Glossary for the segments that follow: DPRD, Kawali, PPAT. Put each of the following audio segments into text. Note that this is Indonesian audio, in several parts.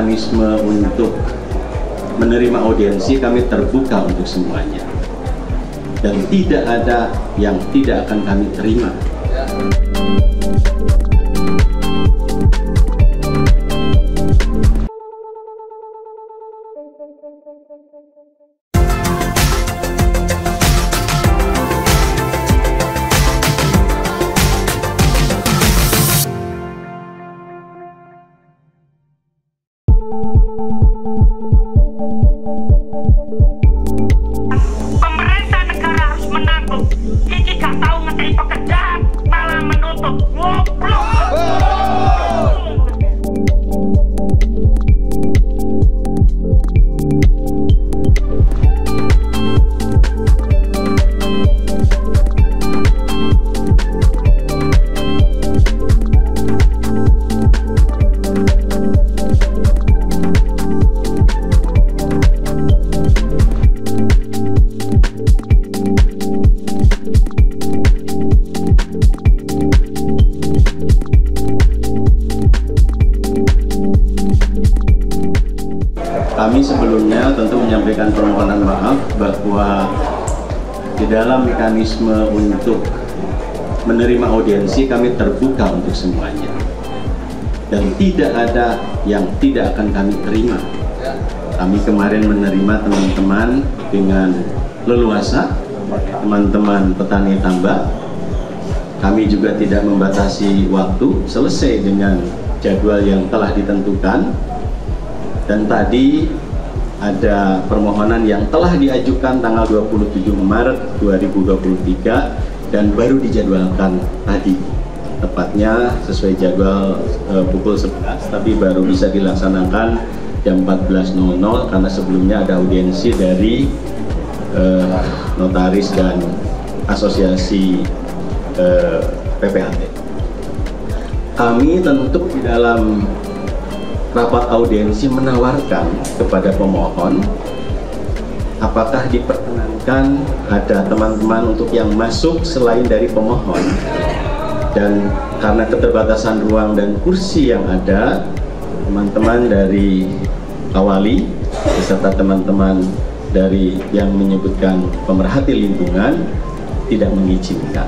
mekanisme untuk menerima audiensi kami terbuka untuk semuanya, dan tidak ada yang tidak akan kami terima. Pemerintah negara harus menanggung. Kiki gak tahu ngerti pekerjaan, malah menutup. Goblok. Kami sebelumnya tentu menyampaikan permohonan maaf bahwa di dalam mekanisme untuk menerima audiensi kami terbuka untuk semuanya, dan tidak ada yang tidak akan kami terima. Kami kemarin menerima teman-teman dengan leluasa, teman-teman petani tambak. Kami juga tidak membatasi waktu, selesai dengan jadwal yang telah ditentukan. Dan tadi ada permohonan yang telah diajukan tanggal 27 Maret 2023 dan baru dijadwalkan tadi. Tepatnya sesuai jadwal pukul 11, tapi baru bisa dilaksanakan jam 14.00 karena sebelumnya ada audiensi dari notaris dan asosiasi PPAT. Kami tentu di dalam rapat audiensi menawarkan kepada pemohon apakah diperkenankan ada teman-teman untuk yang masuk selain dari pemohon, dan karena keterbatasan ruang dan kursi yang ada, teman-teman dari Kawali beserta teman-teman dari yang menyebutkan pemerhati lingkungan tidak mengizinkan.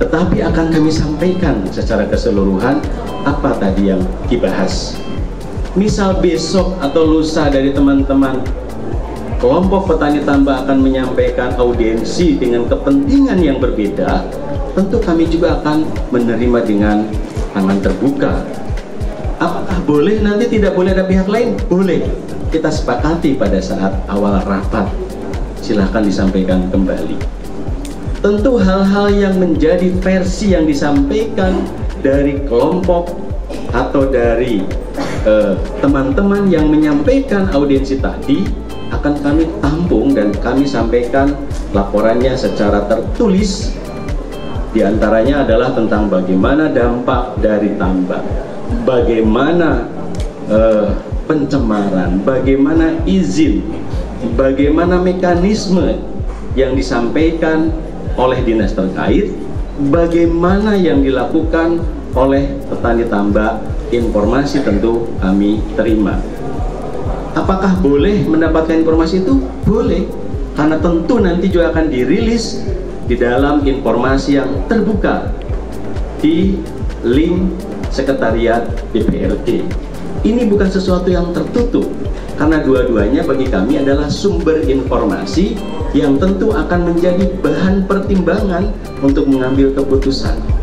Tetapi akan kami sampaikan secara keseluruhan apa tadi yang dibahas. Misal besok atau lusa dari teman-teman kelompok petani tambak akan menyampaikan audiensi dengan kepentingan yang berbeda, tentu kami juga akan menerima dengan tangan terbuka. Apakah boleh nanti tidak boleh ada pihak lain? Boleh. Kita sepakati pada saat awal rapat. Silahkan disampaikan kembali. Tentu hal-hal yang menjadi versi yang disampaikan dari kelompok atau dari teman-teman yang menyampaikan audiensi tadi akan kami tampung dan kami sampaikan laporannya secara tertulis. Di antaranya adalah tentang bagaimana dampak dari tambak, bagaimana pencemaran, bagaimana izin, bagaimana mekanisme yang disampaikan oleh dinas terkait, bagaimana yang dilakukan oleh petani tambak. Informasi tentu kami terima. Apakah boleh mendapatkan informasi itu? Boleh, karena tentu nanti juga akan dirilis di dalam informasi yang terbuka di link sekretariat DPRD. Ini bukan sesuatu yang tertutup, karena dua-duanya bagi kami adalah sumber informasi yang tentu akan menjadi bahan pertimbangan untuk mengambil keputusan.